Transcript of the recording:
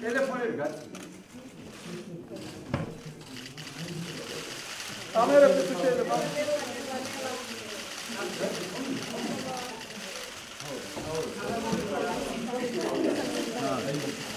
Telefonu